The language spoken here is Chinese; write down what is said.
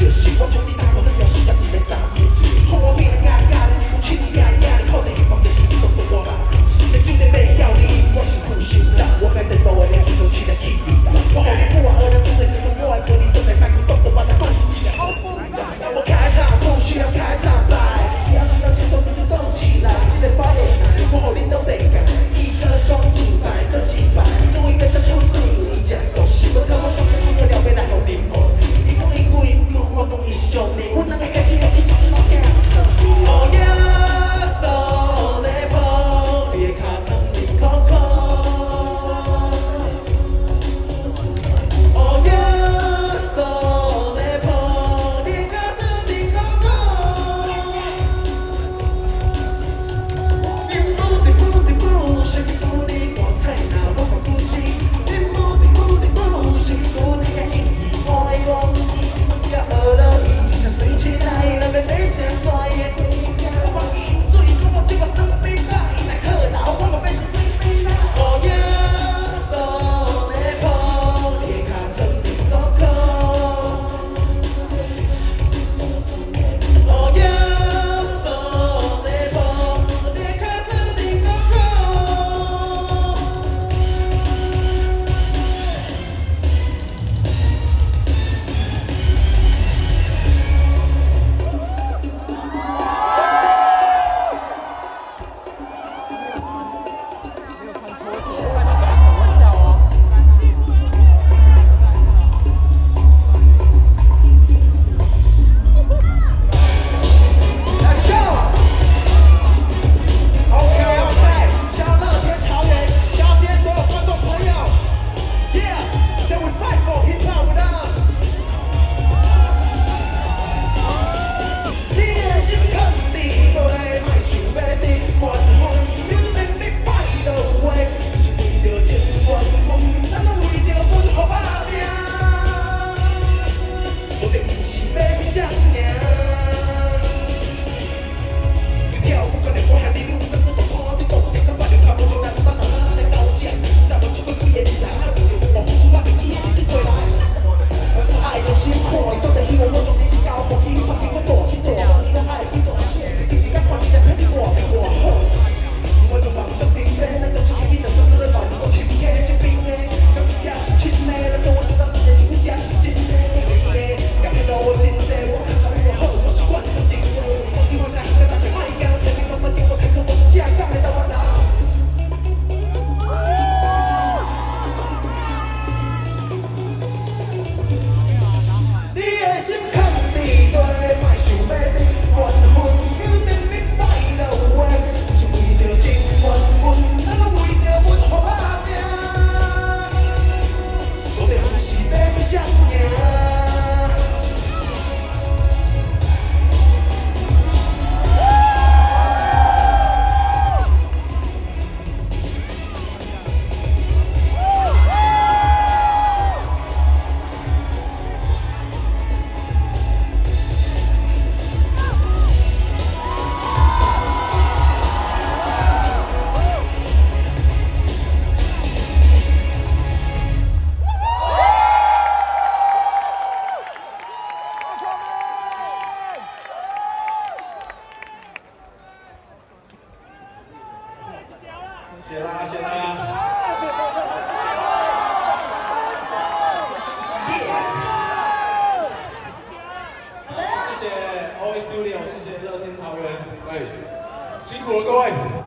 学习，我从第三我的游戏让你们傻眼睛。看我变得压力大了，你不轻易压力压力，靠你一帮的人都做我傻逼。你今天没要你，我是苦心人，我该等到我两手起来起立。我和你不玩儿的，真的你和我爱过你，真的卖苦动的把它控制起来。让我开场，不需要开场白，只要看到节奏你就动起来。今天发的难，我和你都没改，一个攻击百个击败，因为没啥困难，一家熟悉，我操我兄弟不聊没来好你哦。 我讲伊上呢，我哪会介意？我一时我听人说是乌鸦扫地跑，伊脚掌硬壳壳。乌鸦扫地跑，伊脚掌硬壳壳。你无地无地无，是你无你大菜哪我无骨子。你无地无地无，是你无你个英语我的公司。 饿了，一直在睡起来，那边没想法也得干。我饮醉，可我今晚生病了，来喝倒，我们没事醉没了。哦耶，手来抱，一卡成的高高。哦耶，手来抱，一卡成的高高。 谢谢 OA Studio， 谢谢乐天桃园，哎，辛苦了各位。